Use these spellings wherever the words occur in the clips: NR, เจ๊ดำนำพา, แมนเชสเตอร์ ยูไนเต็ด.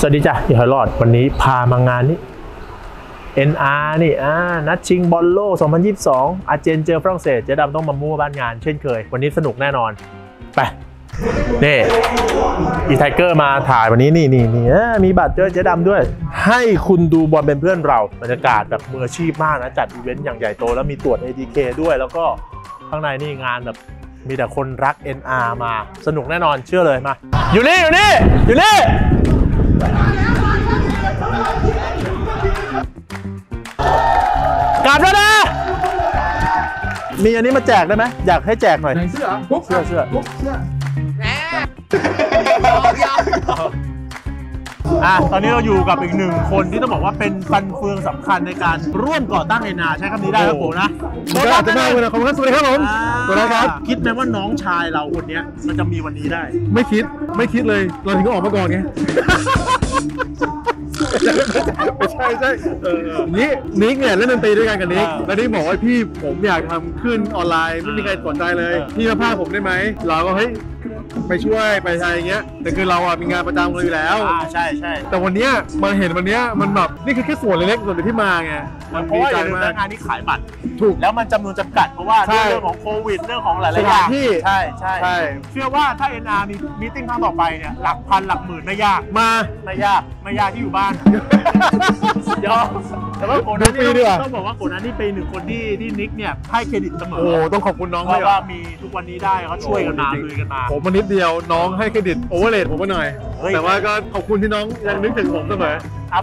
สวัสดีจ้ะอย่าหอยรอดวันนี้พามางานนี้ NR นี่นัดชิงบอลโลก2022อาร์เจนเจอฝรั่งเศสเจ๊ดำต้องมามั่วบ้านงานเช่นเคยวันนี้สนุกแน่นอนไปนี่อีไทเกอร์มาถ่ายวันนี้นี่มีบัตรเจ๊ดำด้วยให้คุณดูบอลเป็นเพื่อนเราบรรยากาศแบบมืออาชีพมากนะจัดอีเวนต์อย่างใหญ่โตแล้วมีตรวจ ATK ด้วยแล้วก็ข้างในนี่งานแบบมีแต่คนรัก NR มาสนุกแน่นอนเชื่อเลยมาอยู่นี่กลับแล้วนะมีอันนี้มาแจกได้ไหมอยากให้แจกหน่อยเสื้อเสื้อตอนนี้เราอยู่กับอีกหนึ่งคนที่ต้องบอกว่าเป็นฟันเฟืองสำคัญในการร่วมก่อตั้งNRใช้คำนี้ได้ครับผมนะขอบคุณมากเลยนะขอบคุณครับสวัสดีครับผมสวัสดีครับคิดไหมว่าน้องชายเราคนนี้มันจะมีวันนี้ได้ไม่คิดเลยเราถึงก็ออกมาก่อนไงไม่ใช่นิกเนี่ยเล่นดนตรีด้วยกันกับนิกแล้วนี่บอกว่าพี่ผมอยากทำขึ้นออนไลน์ไม่มีใครสนใจเลยพี่มาพากย์ผมได้ไหมเราก็เฮ้ยไปช่วยไปอะไรอย่างเงี้ยแต่คือเราอ่ะมีงานประจำเราอยู่แล้วใช่แต่วันนี้มาเห็นวันนี้มันแบบนี่คือแค่ส่วนเล็กๆส่วนที่มาไงมันเพราะว่าอย่างงานนี้ขายบัตรถูกแล้วมันจำนวนจำกัดเพราะว่าเรื่องของโควิดเรื่องของหลายๆอย่างที่ใช่เชื่อว่าถ้า NR มีมีติ้งครั้งต่อไปเนี่ยหลักพันหลักหมื่นไม่ยากที่อยู่บ้านยอมแต่ว่าโกนันนี่ต้องบอกว่าโกนันนี่เป็นหนึ่งคนที่นิกเนี่ยให้เครดิตเสมอโอ้ต้องขอบคุณน้องเพราะว่ามีทุกวันนี้ได้เขาช่วยกันมาลุยกันมาผมมานิดเดียวน้องให้เครดิตโอเวอร์เรทผมมาหน่อยแต่ว่าก็ขอบคุณที่น้องยังนึกถึงผมเสมอ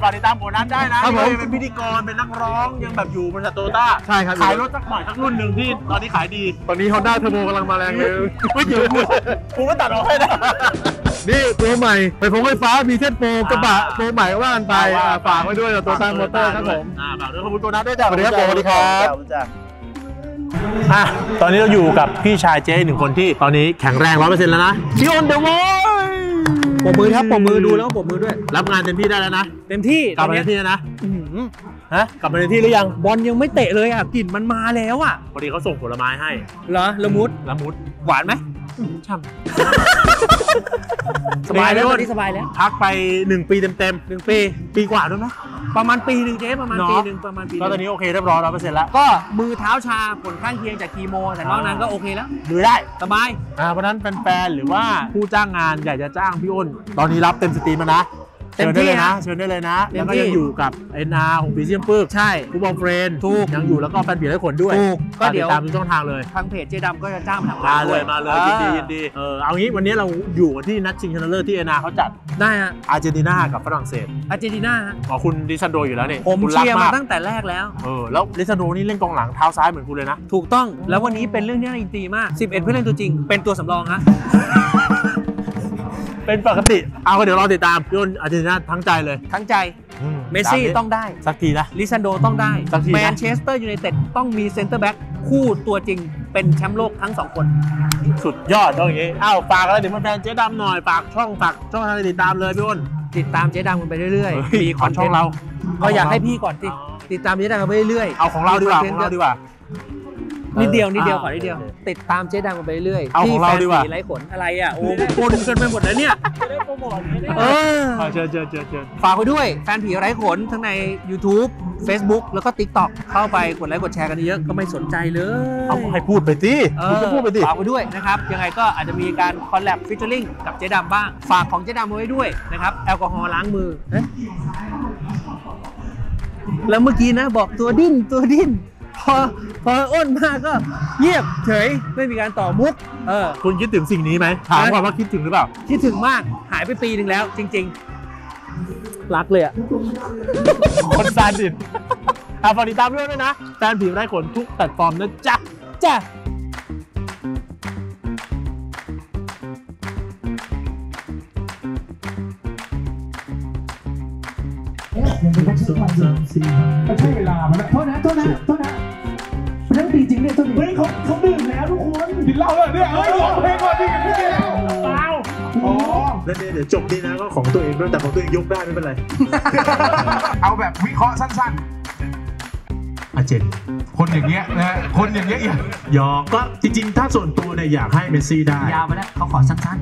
ฝากติดตามโกนันได้นะเป็นพิธีกรเป็นนักร้องยังแบบอยู่บริษัทโตโยต้าใช่ครับขายรถสักหน่อยสักรุ่นหนึ่งที่ตอนนี้ขายดีตอนนี้ฮอนด้าเทอร์โบกำลังมาแรงเลยไม่อยู่คุณก็ตัดออกให้นะนี่ตัวใหม่ไปพงไฟฟ้ามีเช่นโปรกระบะโปรใหม่ว่ากันไปฝากไว้ด้วยเราตัวตามมอเตอร์ครับผมฝากด้วยขอบคุณตัวนัดด้วยจ้าสวัสดีครับตอนนี้เราอยู่กับพี่ชายเจ๊หนึ่งคนที่ตอนนี้แข็งแรง 100% แล้วนะพี่ออนเดอะวอยปมมือครับปมมือดูแล้วปมมือด้วยรับงานเต็มที่ได้แล้วนะเต็มที่กลับมาเต็มที่นะกลับมาในที่หรือยังบอลยังไม่เตะเลยอ่ะกลิ่นมันมาแล้วอ่ะพอดีเขาส่งผลไม้ให้เหรอละมุดหวานไหมช่ำสบายแล้ววันนี้สบายแล้วพักไป1ปีเต็มๆ1ปีกว่าด้วยไหมประมาณปีหนึ่งเจ๊ประมาณปีก็ตอนนี้โอเคเรียบร้อย 100% แล้วก็มือเท้าชาผลข้างเคียงจากคีโมแต่นอกนั้นก็โอเคแล้วดูได้สบายเพราะนั้นแฟนๆหรือว่าผู้จ้างงานอยากจะจ้างพี่อ้นตอนนี้รับเต็มสตรีมแล้วนะเชิญได้เลยนะแล้วก็ยังอยู่กับNR ของปีเซียมปึกใช่ผู้บอลเฟรนถูกยังอยู่แล้วก็แฟนผีไร้ขนด้วยก็เดี๋ยวตามทุกช่องทางเลยทางเพจเจ๊ดำก็จะจ้างมาเลยยินดีเอางี้วันนี้เราอยู่ที่นัดชิงชนะเลิศที่NR เขาจัดได้ฮะอาร์เจนติน่ากับฝรั่งเศสอาร์เจนติน่าอ๋อคุณดิซันโดอยู่แล้วเนี่ยผมเชียร์มาตั้งแต่แรกแล้วแล้วดิซันโดนี่เล่นกองหลังเท้าซ้ายเหมือนคุณเลยนะถูกต้องแล้ววันนี้เป็นเรื่องที่น่ายินดีมาก11 เพื่อนเล่นตัวจริงเป็นตัวสำรองฮะเป็นปกติเอาเดี๋ยวเราติดตามพี่อ้นอาร์เจนติน่าทั้งใจเมสซี่ต้องได้สักทีนะลิซันโดต้องได้แมนเชสเตอร์ ยูไนเต็ดต้องมีเซ็นเตอร์แบ็กคู่ตัวจริงเป็นแชมป์โลกทั้ง2คนสุดยอดต้องอย่างนี้ฝากอะไรเดี๋ยวแฟนเจ๊ดำหน่อยฝากช่องทางติดตามเลยพี่อ้นติดตามเจ๊ดำกันไปเรื่อยๆมีคอนช่องเราก็อยากให้พี่ก่อนติดตามเจ๊ดำกันไปเรื่อยๆเอาของเราดีกว่านิดเดียวขอนิดเดียวติดตามเจ๊ดำกันไปเรื่อยที่แฟนผีไร้ขนอะไรอ่ะโอ้คนกันไปหมดแล้วเนี่ยเจอฝากไปด้วยแฟนผีไร้ขนทั้งใน YouTube Facebook แล้วก็ TikTok เข้าไปกดไลค์กดแชร์กันเยอะก็ไม่สนใจเลยเอาให้พูดไปสิฝากไปด้วยนะครับยังไงก็อาจจะมีการคอลแลบฟิชเชอร์ลิงกับเจ๊ดำบ้างฝากของเจ๊ดำไว้ด้วยนะครับแอลกอฮอล์ล้างมือแล้วเมื่อกี้นะบอกตัวดิ้นพออ้นมาก็เงียบเฉยไม่มีการต่อมุกคุณคิดถึงสิ่งนี้ไหมถามว่าคิดถึงหรือเปล่าคิดถึงมากหายไปปีหนึ่งแล้วจริงๆรักเลยอ่ะคนซาดิสฝากติดตามด้วยนะแฟนผีไร้ขนทุกแพลตฟอร์มนะจ้ะไม่ใช่เวลามันนะโทษนะเรื่องดีจริงเนี่ยเฮ้ยเขาดื่มแล้วทุกคนดื่มเหล้าแล้วเนี่ยเฮ้ยร้องเพลงก่อนดีกันไม่ได้แล้วเปล่าแล้วเนี่ยเดี๋ยวจบดีนะก็ของตัวเองด้วยแต่ของตัวเองยกได้ไม่เป็นไรเอาแบบวิเคราะห์สั้นๆอาเจนคนอย่างเงี้ยหยอกก็จริงๆถ้าส่วนตัวเนี่ยอยากให้เมสซี่ได้ยาวไปแล้วเขาขอสั้นๆ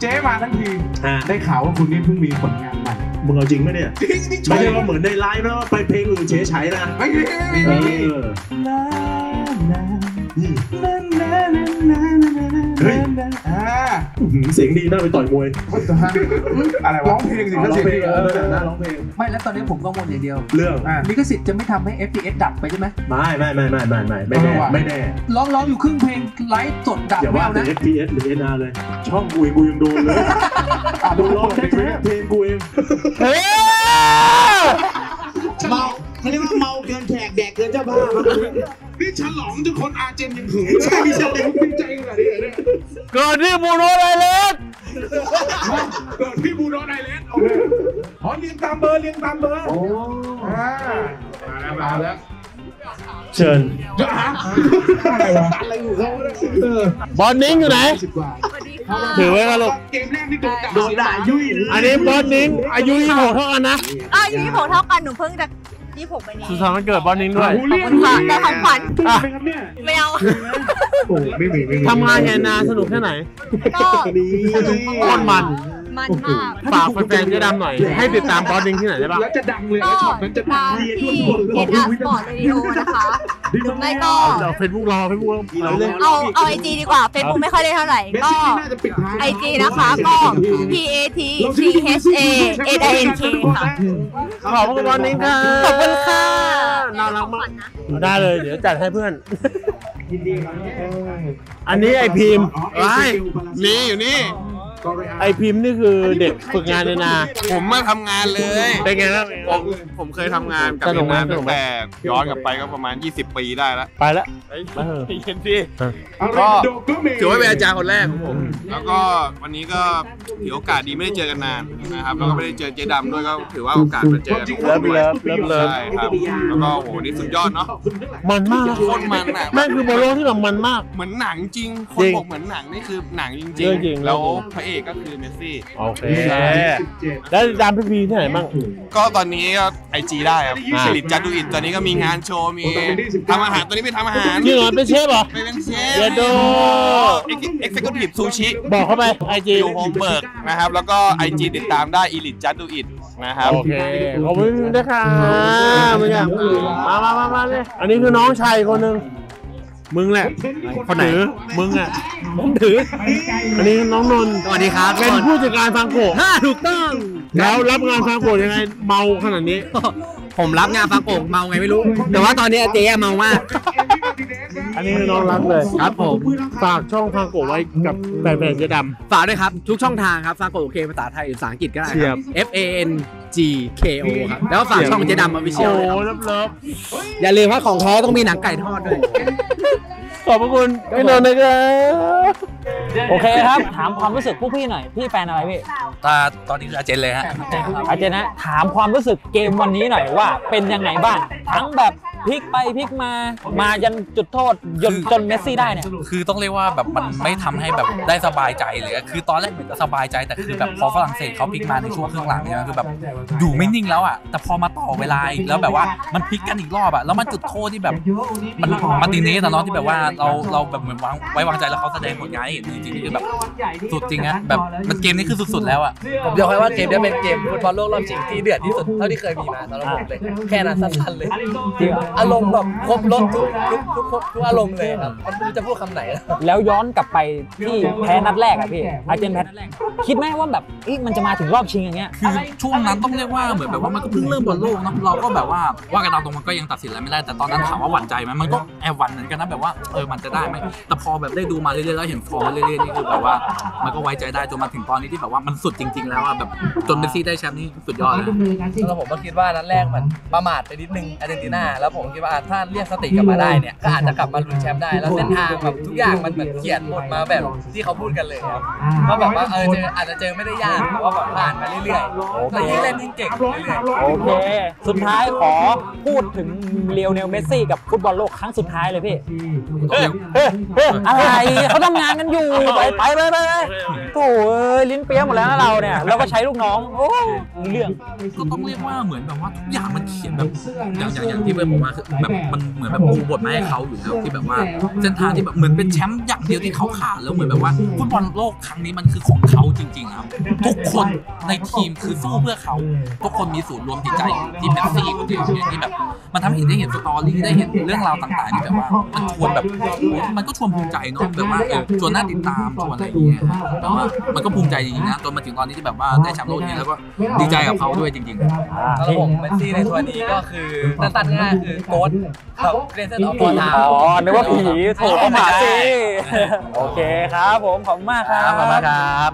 เจ๊มาทั้งทีได้ข่าวว่าคุณนี่เพิ่งมีผลงานใหม่มึงเอาจริงไหมเนี่ยไม่ใช่ว่าเหมือนได้ไลฟ์แล้วไปเพลงอื่นเฉยใช้นะไม่มีเฮ้ยเสียงดีน่าไปต่อยมวยอะไรวะร้องเพลงสิร้องเพลงร้องเพลงไม่แล้วตอนนี้ผมกังวลอย่างเดียวเรื่องลิขสิทธิ์จะไม่ทำให้ FPS ดับไปใช่ไหมไม่แน่ร้องอยู่ครึ่งเพลงไลฟ์สดดับไม่เอานะ FPS หรือ NR เลยช่องกูยังโดนเลยโดนร้องแค่เพลงกูเองเมาเขาเรียกว่าเมาเกินแขกแดกเกินเจ้าบ้านี่ฉลองจนคนอาร์เจนยังหือใช่ใช่เป็นใจขนาดนี้เลยเกิดที่บูโนไดเลสเกิดที่บูโนไดเลสเอาเลยขอเรียงตามเบอร์โอ้มาแล้วเชิญอะไรอยู่เขาบอลนิ้งอยู่ไหนถือไว้กันลูกเกมแรกนี่โดนด่ายุ่ยอันนี้บอลนิ้งอายุ26เท่ากันนะอายุ26เท่ากันหนูเพิ่งจะ26ไปนี้สุดท้ายมันเกิดบอลนิ้งด้วยแต่ของขวัญไม่เอาทำงานไงนาสนุกแค่ไหนก็คนมันมากฝากแฟนๆเจ๊ดำหน่อยให้ติดตามบอสดิ้งที่ไหนได้บ้างแล้วจะดังเลยแล้วช็อตนั้นจะดังที่NRสปอร์ตเรดิโอนะคะไม่ก็เฟซบุ๊กรอเอาไอจีดีกว่าเฟซบุ๊กไม่ค่อยได้เท่าไหร่ก็ไอจีนะคะก็ PATCHANINK ค่ะขอบคุณบอสดิ้งค่ะขอบคุณค่ะน่ารักมากได้เลยเดี๋ยวจัดให้เพื่อนอันนี้ไอพิมพ์นี่อยู่นี่ไอพิมพ์นี่คือเด็กฝึกงานเลยนะผมมาทำงานเลยเป็นไงครับผมเคยทำงานกับเอ็นอาร์ตั้งแต่ย้อนกลับไปก็ประมาณ20 ปีได้แล้วไปแล้วไปเห็นสิก็ถือว่าเป็นอาจารย์คนแรกของผมแล้วก็วันนี้ก็ถือโอกาสดีไม่ได้เจอกันนานนะครับแล้วก็ไม่ได้เจอเจ๊ดำด้วยก็ถือว่าโอกาสมาเจอกันด้วยใช่ครับแล้วก็โหนี่สุดยอดเนาะมันมากโคตรมันอ่ะแม่คือบอลโลกที่แบบมันมากเหมือนหนังจริงคนบอกเหมือนหนังนี่คือหนังจริงๆแล้วพระเอกก็คือเมสซี่โอเคแล้วตามพี่พีที่ไหนบ้างก็ตอนนี้ก็ไอจีได้ครับผลิตจัดดูอินตอนนี้ก็มีงานโชว์มีทำอาหารตอนนี้ไปทำอาหารนี่เหรอเป็นเชฟเหรอเป็นเชฟเดี๋ยวดูExecutive Sushi บอกเข้าไปไอจีอยู่โฮมเบิร์กนะครับแล้วก็ไอจีติดตามได้อิลิตจัดดูอินนะครับโอเคขอบคุณนะคะมาเลยอันนี้คือน้องชายคนหนึ่งมึงแหละคนไหนมึงอ่ะผมถืออันนี้น้องนนท์สวัสดีครับเป็นผู้จัดการทางโขกถูกต้องแล้วรับงานทางโขกยังไงเมาขนาดนี้ผมรับงานทางโขกเมาไงไม่รู้แต่ว่าตอนนี้เจ๊เมามากอันนี้น้องรักเลยครับผมฝากช่องทางโขกไว้กับแฟนๆเจ๊ดำฝากด้วยครับทุกช่องทางครับทางโขกโอเคภาษาไทยหรือภาษาอังกฤษก็ได้ครับ FANGKO ครับแล้วฝากช่องเจ๊ดำมาวิเชียร์เลยครับอย่าลืมว่าของแท้ต้องมีหนังไก่ทอดด้วยขอบคุณพี่นนท์นะครับโอเคครับถามความรู้สึกพวกพี่หน่อยพี่แฟนอะไรพี่ตอนนี้อาเจนเลยฮะอาเจนนะถามความรู้สึกเกมวันนี้หน่อยว่าเป็นยังไงบ้างทั้งแบบพลิกไปพลิกมายันจุดโทษจนเมสซี่ได้เนี่ยคือต้องเรียกว่าแบบมันไม่ทำให้แบบได้สบายใจเลยคือตอนแรกมันจะสบายใจแต่คือแบบพอฝรั่งเศสเขาพลิกมาในช่วงครึ่งหลังเนี่ยคือแบบอยู่ไม่นิ่งแล้วอ่ะแต่พอมาต่อเวลาแล้วแบบว่ามันพลิกกันอีกรอบอ่ะแล้วมันจุดโทษที่แบบมันมาติเนสตอนที่แบบว่าเราแบบเหมือนไว้วางใจแล้วเขาแสดงผลงานให้เห็นจริงๆคือแบบสุดจริงนะแบบมันเกมนี้คือสุดๆแล้วอ่ะผมเรียกว่าเกมนี้เป็นเกมฟุตบอลโลกรอบชิงที่เดือดที่สุดเท่าที่เคยมีมาสำหรับผมเลยแค่นั้นสั้นๆเลยอารมณ์แบบครบรถทุกอารมณ์เลยครับมันจะพูดคำไหนแล้วย้อนกลับไปที่แพ้นัดแรกอ่ะพี่อาร์เจนแพ้นัดแรกคิดไหมว่าแบบอีกมันจะมาถึงรอบชิงอย่างเงี้ยคือช่วงนั้นต้องเรียกว่าเหมือนแบบว่ามันก็เพิ่งเริ่มบอลโลกนะเราก็แบบว่ากันตามตรงมันก็ยังตัดสินอะไรไม่ได้แต่ตอนนั้นถามว่าหวั่นใจไหมมันก็แอบหวั่นเหมือนกันนะแบบว่ามันจะได้ไหมแต่พอแบบได้ดูมาเรื่อยๆแล้วเห็นฟอร์มเรื่อยๆนี่คือแบบว่ามันก็ไว้ใจได้จนมาถึงตอนนี้ที่แบบว่ามันสุดจริงๆแล้วแบบจนเมสซี่ได้แชมป์นี่สุดยอดนะแล้วผมก็คิดว่านัดแรกมันประมาทไปนิดนึงอาร์เจนติน่าแล้วผมคิดว่าถ้าเรียกสติกลับมาได้เนี่ยก็อาจจะกลับมาลุ้นแชมป์ได้แล้วเส้นทางแบบทุกอย่างมันเหมือนเขียนหมดมาแบบที่เขาพูดกันเลยครับก็แบบว่าอาจจะเจอไม่ได้ยากแต่ว่าแบบผ่านมาเรื่อยๆแต่ยิ่งเล่นยิ่งเก่งโอเคสุดท้ายขอพูดถึงเลโอเนลเมสซี่กับฟุตบอลโลกครั้งสุดท้ายเลยพี่อะไรเขาทำงานกันอยู่ไป โถ่เอ้ยลิ้นเปี้ยหมดแล้วนะเราเนี่ยแล้วก็ใช้ลูกน้องโอ้เรื่องก็ต้องเรียกว่าเหมือนแบบว่าทุกอย่างมันเขียนแบบอย่างที่เพื่อนผมมาคือแบบมันเหมือนแบบปูบทมาให้เขาอยู่แล้วที่แบบว่าเส้นทางที่แบบเหมือนเป็นแชมป์อย่างเดียวที่เขาขาดแล้วเหมือนแบบว่าฟุตบอลโลกครั้งนี้มันคือของเขาจริงๆครับทุกคนในทีมคือสู้เพื่อเขาทุกคนมีศูนย์รวมจิตใจที่เมสซี่คนเดียวที่แบบมันทำให้ได้เห็นสตอรี่ได้เห็นเรื่องราวต่างๆที่แบบว่ามันชวนแบบมันก็ชวนภูมิใจเนาะแบบว่าชวนน่าติดตามชวนอะไรอย่างเงี้ยแล้วมันก็ภูมิใจจริงๆนะจนมาถึงตอนนี้ที่แบบว่าได้แชมป์โลกนี้แล้วก็ดีใจกับเขาด้วยจริงๆแล้วผมเมสซี่ในทัวร์นี้ก็คือตัดง่ายคือโค้ชแบบเรนเซนออฟตัวท้าอ๋อนึกว่าผีโถก็มาสิโอเคครับผมขอบคุณมากครับขอบคุณครับ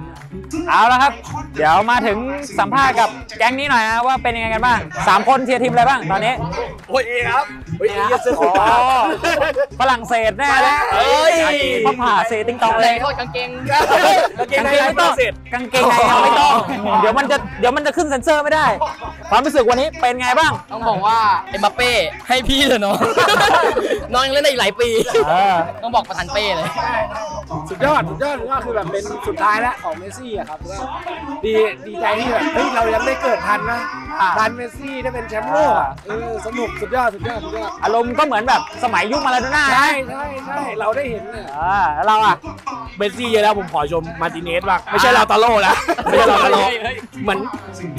เอาละครับเดี๋ยวมาถึงสัมภาษณ์กับแก๊งนี้หน่อยนะว่าเป็นยังไงกันบ้าง3คนเชียร์ทีมอะไรบ้างตอนนี้โอ้ยครับโอ้ยฝรั่งเศสแน่เลยเอ้ยพับผ่าเซติงตองเลยโทษกางเกงในไม่ต้องกางเกงในไม่ต้องเดี๋ยวมันจะขึ้นเซ็นเซอร์ไม่ได้ความรู้สึกวันนี้เป็นไงบ้างต้องบอกว่าเอ็มบัปเป้ให้พี่เถอะน้องน้องยังเล่นได้อีกหลายปีต้องบอกประธานเป้เลยสุดยอดก็คือแบบเป็นสุดท้ายแล้วของเมสซี่อะครับดีใจที่แบบเรายังได้เกิดทันนะทันเมสซี่ได้เป็นแชมป์โลกอะสนุกสุดยอดอารมณ์ก็เหมือนแบบสมัยยุคมาราโดน่าใช่เราได้เห็นเนี่ยเราอะเมสซี่เยอะแล้วผมขอชมมาร์ติเนสบ้างไม่ใช่ลาตาโร่แล้วไม่ใช่ลาตาโร่เหมือน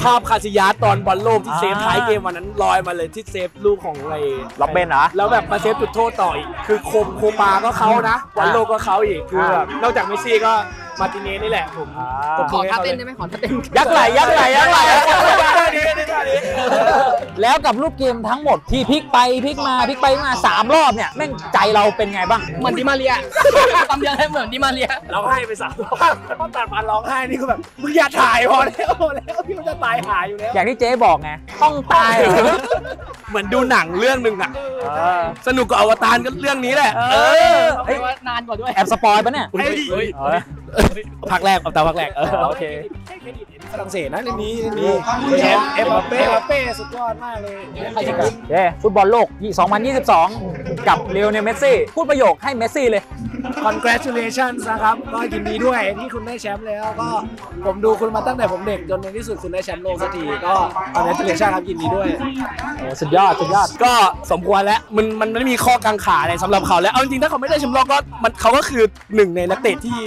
ภาพคาซิยาสตอนบอลโลกที่เซฟท้ายเกมวันนั้นลอยมาเลยที่เซฟลูกของอะไรล็อบเบนนะแล้วแบบมาเซฟจุดโทษต่ออีกคือโคปาก็เขานะบอลโลกก็เขาอีกคือนอกจากเมสซี่ก็มาร์ติเนสนี่แหละผมขอท่าเต้นได้ไหมขอท่าเต้นยักไหลแล้วกับลูกเกมทั้งหมดที่พลิกไปมา3รอบเนี่ยแม่งใจเราเป็นไงบ้างเหมือนดิมาเรียทำยังไงเหมือนดิมาเรียเราให้ไป3 รอบต้องตัดมาร้องไห้นี่ก็แบบมึงอย่าถ่ายพอแล้วพี่มันจะตายหายอยู่แล้วอย่างที่เจ๊บอกไงต้องตายเหมือนดูหนังเรื่องนึงอะสนุกกับอวตารก็เรื่องนี้แหละเฮ้ยนานกว่าด้วยแอบสปอยล์ปะเนี่ยพักแรกโอเคฝรั่งเศสนะนี่เอ็มบัปเป้สุดยอดมากเลยฟุตบอลโลก2022กับเรียวเนลเมสซี่พูดประโยคให้เมสซี่เลย congratulations นะครับก็ยินดีด้วยที่คุณได้แชมป์แล้วก็ผมดูคุณมาตั้งแต่ผมเด็กจนในที่สุดคุณได้แชมป์โลกสักทีก็ congratulations ครับยินดีด้วยสุดยอดก็สมควรแล้วมันไม่มีข้อกังขาอะไรสำหรับเขาแล้วเอาจริงถ้าเขาไม่ได้แชมป์โลกก็เขาก็คือ1ในนักเตะที่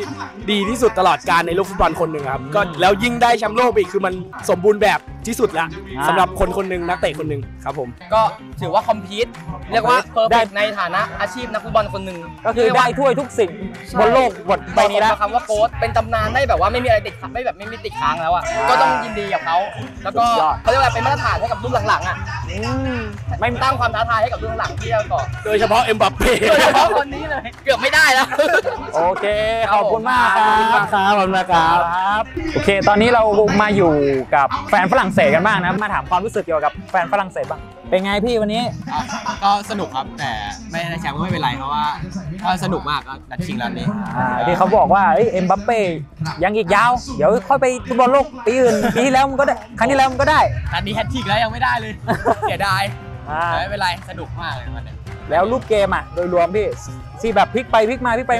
ดีที่สุดตลอดกาลในโลกฟุตบอลคนหนึ่งครับก็แล้วยิ่งได้แชมป์โลกอีกคือมันสมบูรณ์แบบที่สุดละสำหรับคนหนึ่งนักเตะคนหนึ่งครับผมก็ถือว่าคอมพีทเรียกว่าเพอร์เฟกในฐานะอาชีพนักฟุตบอลคนหนึ่งก็คือได้ถ้วยทุกสิ่งบนโลกบนใบนี้แล้วคำว่าโค้ชเป็นตำนานได้แบบว่าไม่มีอะไรติดขัดไม่มีติดค้างแล้วอ่ะก็ต้องยินดีกับเขาแล้วก็เขาเรียกว่าเป็นมาตรฐานให้กับรุ่นหลังๆอ่ะไม่ตั้งความท้าทายให้กับรุ่นหลังที่เราต่อโดยเฉพาะเอ็มบัปเป้โดยเฉพาะคนนี้เลยเกือบไม่ได้แล้วโอเคขอบคุณมากครับโอเคตอนนี้เรามาอยู่กับแฟนฝรั่งเศสกันบ้างนะมาถามความรู้สึกเกี่ยวกับแฟนฝรั่งเศสบ้างเป็นไงพี่วันนี้ก็สนุกครับแต่ไม่ได้แชมป์ก็ไม่เป็นไรเพราะว่าสนุกมากนัดชิงแล้วนี่ที่เขาบอกว่าเอ็มบัปเป้ยังอีกยาวเดี๋ยวค่อยไปฟุตบอลโลกปีอื่นปีที่แล้วมันก็ได้ครั้งที่แล้วมันก็ได้นัดนี้แฮตทริกแล้วยังไม่ได้เลยเสียดายไม่เป็นไรสนุกมากเลยวันนี้แล้วรูปเกมอ่ะโดยรวมพี่ที่แบบพลิกไป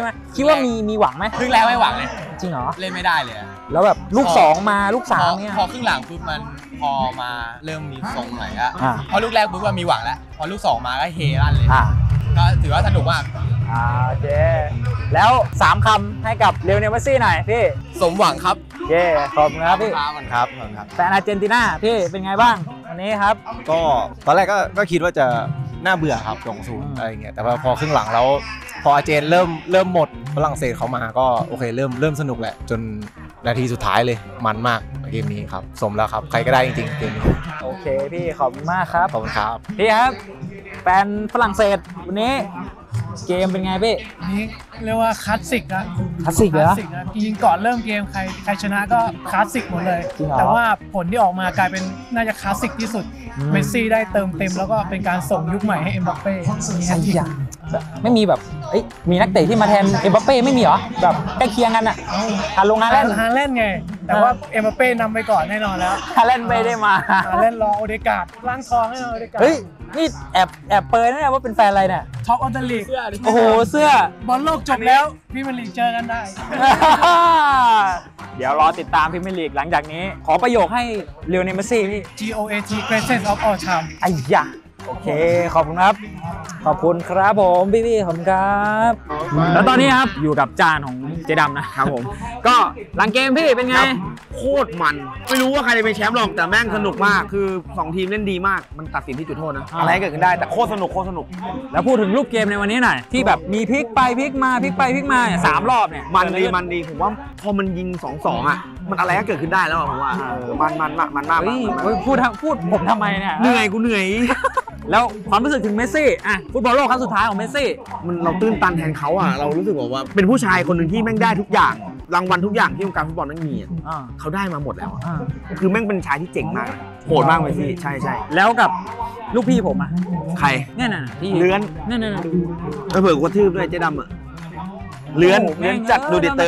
มาคิดว่ามีหวังไหมครึ่งแรกไม่หวังเลยจริงเหรอเล่นไม่ได้เลยแล้วแบบลูก2มาลูก3เนี่ยพอครึ่งหลังปุ๊บมันพอมาเริ่มมีทรงหน่อยอะพอลูกแรกปุ๊บมันมีหวังแล้วพอลูก2มาก็เฮลั่นเลยก็ถือว่าสนุกมากโอเคแล้ว3คำให้กับเรียวเนลเมสซี่หน่อยพี่สมหวังครับเย้ขอบคุณครับพี่ขอบคุณครับแต่อาร์เจนติน่าพี่เป็นไงบ้างวันนี้ครับก็ตอนแรกก็คิดว่าจะน่าเบื่อครับ2-0อะไรเงี้ยแต่พอครึ่งหลังแล้วพออาร์เจนเริ่มหมดฝรั่งเศสเขามาก็โอเคเริ่มสนุกแหละจนนาทีสุดท้ายเลยมันมากเกมนี้ครับสมแล้วครับใครก็ได้จริงๆเกมนี้โอเคพี่ขอบคุณมากครับขอบคุณครับพี่ครับแฟนฝรั่งเศสวันนี้เกมเป็นไงพี่นี่เรียกว่าคลาสสิกนะจริงๆก่อนเริ่มเกมใครชนะก็คลาสสิกหมดเลยแต่ว่าผลที่ออกมากลายเป็นน่าจะคลาสสิกที่สุดเมสซี่ได้เติมเต็มแล้วก็เป็นการส่งยุคใหม่ให้เอ็มบัปเป้ไม่มีแบบมีนักเตะที่มาแทนเอ็มบัปเป้ไม่มีหรอแบบใกล้เคียงกันอ่ะฮาแลนด์ไงแต่ว่าเอ็มบัปเป้นำไปก่อนแน่นอนแล้วฮาแลนด์ไม่ได้มาฮาแลนด์รอโอเดการ์ดล้างทองให้โอเดการ์ดนี่แอบเปิดนะว่าเป็นแฟนอะไรเนี่ยท็อปออฟเดอะลีกโอ้โหเสื้อบอลโลกจบแล้วพรีเมียร์ลีกเจอกันได้ เดี๋ยวรอติดตามพรีเมียร์ลีกหลังจากนี้ขอประโยคให้เรียวเนเมสซี่พี่ GOAT Greatest of All Time ไอ้ยะโอเคขอบคุณครับขอบคุณครับผมพี่ๆผมครับแล้วตอนนี้ครับอยู่กับจานของเจดำนะครับผมก็หลังเกมพี่เป็นไงโคตรมันไม่รู้ว่าใครจะเป็นแชมป์หรอกแต่แม่งสนุกมากคือ2ทีมเล่นดีมากมันตัดสินที่จุดโทษนะอะไรเกิดขึ้นได้แต่โคตรสนุกโคตรสนุกแล้วพูดถึงรูปเกมในวันนี้หน่อยที่แบบมีพลิกไปพลิกมาพลิกไปพลิกมา3รอบเนี่ยมันดีผมว่าพอมันยิง2-2อ่ะมันอะไรก็เกิดขึ้นได้แล้วผมว่ามันมากพูดผมทำไมเนี่ยเหนื่อยกูเหนื่อยแล้วความรู้สึกถึงเมสซี่อ่ะฟุตบอลโลกครั้งสุดท้ายของเมสซี่มันเราตื้นตันแทนเขาอ่ะเรารู้สึกว่าเป็นผู้ชายคนหนึ่งที่แม่งได้ทุกอย่างรางวัลทุกอย่างที่วงการฟุตบอลแม่งมีอ่ะเขาได้มาหมดแล้วอ่ะคือแม่งเป็นชายที่เจ๋งมากโหดมากเมสซี่ใช่แล้วกับลูกพี่ผมอ่ะใครเนี่ยน่ะพี่เลื้อนเนี่ยน่ะแล้วเผื่อกระทืบด้วยเจ๊ดำอ่ะเลื้อนจัดดูดิเติ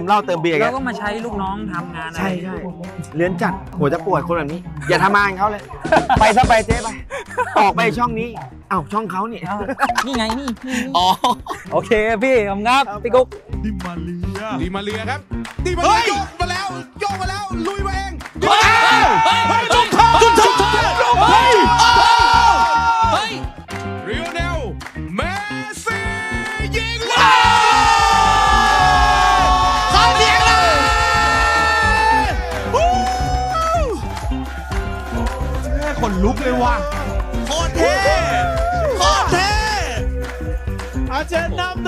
มเหล้าเติมเบียร์แล้วก็มาใช้ลูกน้องทำงานอะไรใช่เลื้อนจัดหัวจะปวดคนแบบนี้อย่าทำงานเขาเลยไปซะไปเจ๊ไปออกไปช่องนี้เอ้าช่องเขาเนี่ยนี่ไงนี่อ๋อโอเคพี่ผมครับพี่กุ๊กดิมาเลียครับดิมาเลียโยกมาแล้วลุยมาเองเฮ้ยเรียวเนลเมสซี่ยิงคนลุกเลยว่ะโคตรเท่อาร์เจนติน่า 1-0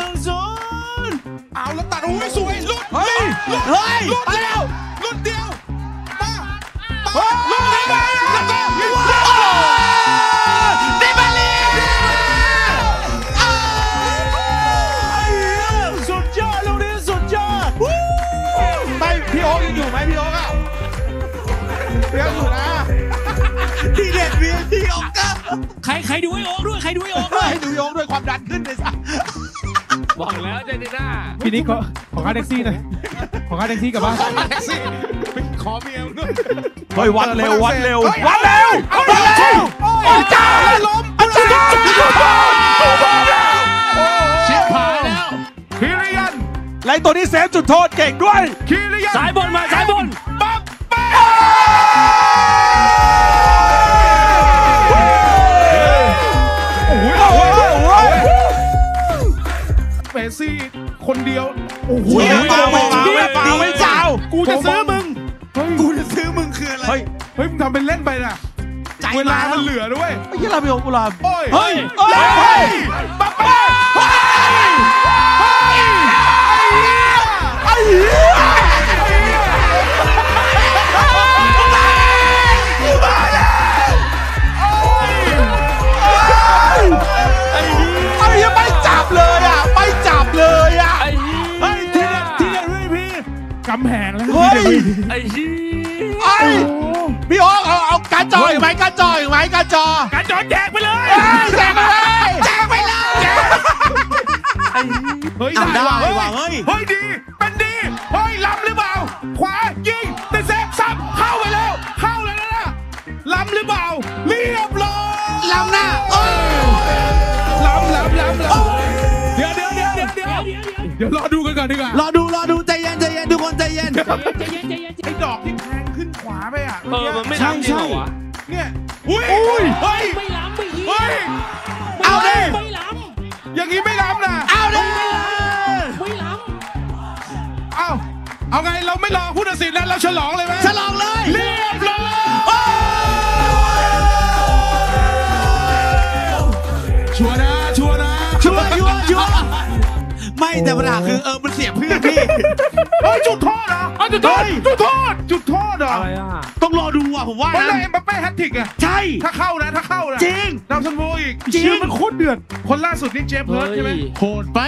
เอาแล้วตัดอุ้ยสวยลุดเฮ้ยลุดเดียวใครดูไอโอ๊กด้วยความดันขึ้นเลยสัสบอกแล้วเจนติน่าพี่นิกขอค่าแท็กซี่หน่อยขอค่าแท็กซี่กลับบ้านขอเมียด้วยเฮ้ยวัดเร็วโอ้ยจ้าล้มจ้าชิบหายแล้วคิริยันไล่ตัวนี้เซฟจุดโทษเก่งด้วยคิริยันสายบนปั๊บเมสซี่คนเดียวโอ้โหไม่เจ้ากูจะซื้อมึงคืออะไรเฮ้ยมึงทำเป็นเล่นไปนะเวลามันเหลือด้วยไม่ใช่เราไปโอปุราเฮ้ยปั๊บกำแหงแล้วไอ้พี่โอ๊คเอาการจอแจกไปเลยเฮ้ยดีเฮ้ยล้ำหรือเปล่าขวายิงในเซฟซ้ำเข้าไปแล้วนะล้ำหรือเปล่าเรียบร้อยล้ำหน้าล้ำเดี๋ยวรอดูกันก่อนดีกว่ารอดูใจเย็นทุกคนใจเย็นไอ้ดอกที่แทงขึ้นขวาไปอ่ะมันไม่ใช่เนี่ยอุ้ยไม่ล้ำเอาดิไม่ล้ำอย่างนี้ไม่ล้ำนะเอาดิไม่ล้ำเอาไงเราไม่รอผู้ตัดสินแล้วเราฉลองเลยไหมฉลองเลยเรียบร้อยชัวร์นะไม่แต่ปัญหาคือมันเสียเพื่อนพี่เฮ้ยจุดโทษเหรอต้องรอดูอ่ะผมว่านะเอ็มบัปเป้แฮตทริกอ่ะใช่ถ้าเข้านะจริงนำชนโบอีกจริงมันโคตรเดือดคนล่าสุดนี่เจฟเพิร์สใช่ไหมโหดไป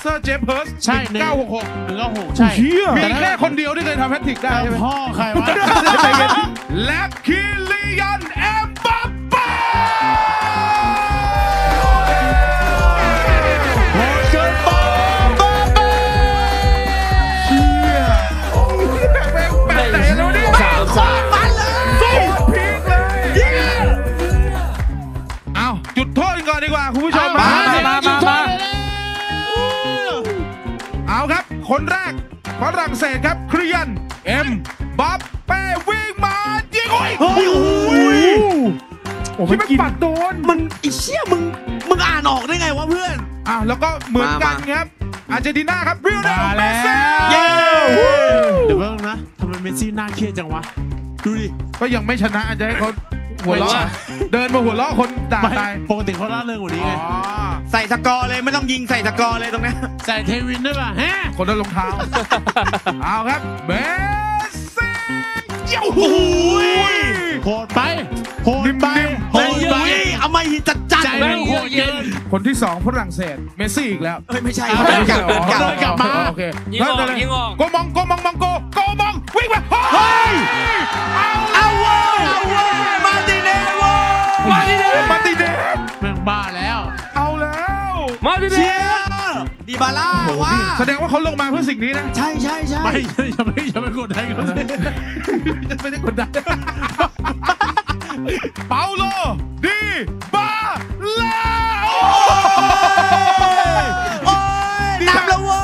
เซอร์เจฟเพิร์สใช่1966ใช่มีแค่คนเดียวที่เคยทำแฮตทริกได้ใช่ไหมพ่อใครวะและคิริยันเอ็มบัปเป้ดีกว่าคุณผู้ชมมาเอาครับคนแรก ฝรั่งเศสครับเคลียนเอ็มบัปเป้วิ่งมายิงโอ้ยที่มันปัดโดนมันไอ้เชี่ยมึงอ่านออกได้ไงวะเพื่อนอ้าวแล้วก็เหมือนกันครับอาร์เจนติน่าครับเรียวเดลเมสซี่เดี๋ยวเพิ่งนะทำไมเมสซี่น่าเครียดจังวะดูดิก็ยังไม่ชนะอาจจะให้เขาหัวเราะเดินมาหัวเราะคนด่าตายปกติเขาล่าเรื่องกว่านี้ไงใส่สกอร์เลยไม่ต้องยิงใส่สกอร์เลยตรงนี้ใส่เทวินด้วยป่ะฮะคนละรองเท้าเอาครับเมสซี่เจ้าหูโหดไปโหดไปโหดไปเอาไม่หิจัดจัดแม่งโหดเย็นคนที่สองฝรั่งเศสเมสซี่อีกแล้วไม่ใช่กลับมาโอเคแล้วอะไรโกมองโกมองวิ่งไปเฮ้ยเอาเว้ยมาติเดแม่งบ้าแล้วเอาแล้วมาติเดดีบาล่าว้าแสดงว่าเขาลงมาเพื่อสิ่งนี้นะใช่ไม่กดได้ก็ไม่ได้กดได้เปาโลดีบาล่าโอ้ยนำแล้วเว้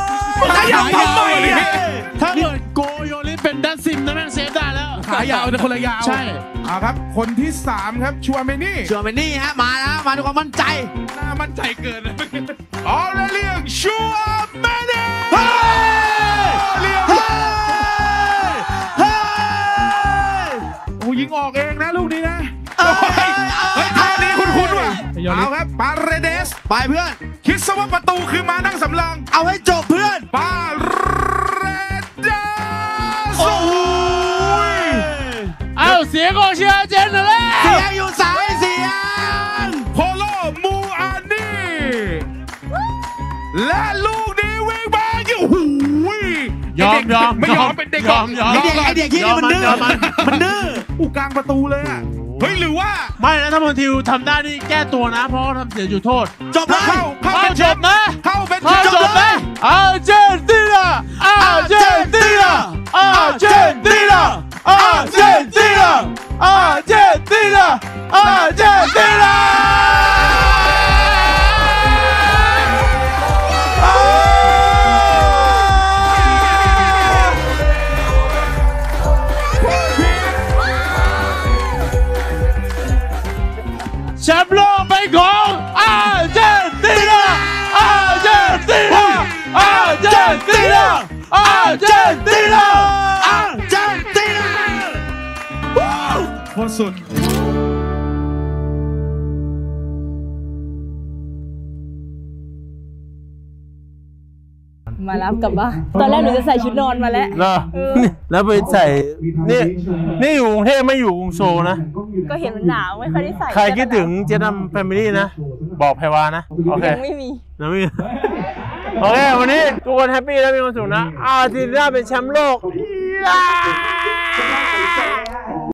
ยขายาวทำไมเนี่ยถ้าเกิดโกโยริเป็นดัซซิมนะแม่งเซฟได้แล้วขายาวนะคนละยาวใช่เอาครับคนที่3ครับชัวเมนี่ฮะมาแล้วมาด้วยความมั่นใจน่ามั่นใจเกินเลยอ๋อเรื่องชัวเมนี่เฮ้ยโอ้ยิงออกเองนะลูกนี้นะเฮ้ยท่านี้คุ้นๆว่ะเอาครับปาเรเดสไปเพื่อนคิดซะว่าประตูคือมานั่งสำรองเอาให้จบเพื่อนปาเรเดสเสียงของเชียร์เจนเลยเสียงอยู่สายเสียงโพโลมูอานี่และลูกนี้วิ่งมาอยู่หูยยอมไม่ยอมเป็นเด็กไอเด็กที่นี่มันดื้อมันดื้ออู้กลางประตูเลยอ่ะเฮ้ยหรือว่าไม่นะถ้าบอลทิวทำได้นี่แก้ตัวนะเพราะทำเสียอยู่โทษจบเลยเข้าจบนะอาร์เจนติน่าอาร์เจนติน่าแชมป์โลกเป็นของอาร์เจนติน่าโคตรสุดมารับกลับบ้านตอนแรกหนูจะใส่ชุดนอนมาแล้วแล้วไปใส่นี่อยู่กรุงเทพไม่อยู่กรุงโซนะก็เห็นหนาวไม่ค่อยได้ใส่ใครคิดถึงเจนนัมแฟมิลี่นะบอกแพรวานะโอเคไม่มีโอเควันนี้ทุกคนแฮปปี้และมีความสุขนะอาร์เจนติน่าเป็นแชมป์โลก